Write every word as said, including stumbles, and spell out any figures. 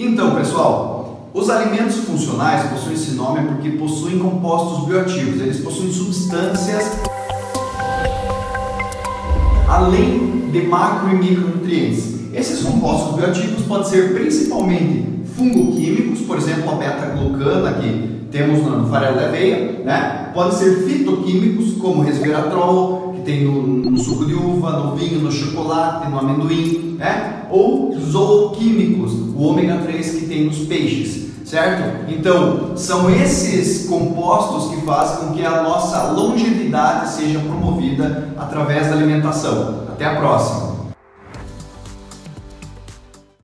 Então, pessoal, os alimentos funcionais possuem esse nome porque possuem compostos bioativos, eles possuem substâncias além de macro e micronutrientes. Esses compostos bioativos podem ser principalmente fungoquímicos, por exemplo, a beta-glucana que temos na farelo da aveia, né? Podem ser fitoquímicos, como resveratrol, que tem no, no suco de uva, no vinho, no chocolate, no amendoim, né? Ou zooquímicos, o ômega três que tem nos peixes, certo? Então, são esses compostos que fazem com que a nossa longevidade seja promovida através da alimentação. Até a próxima!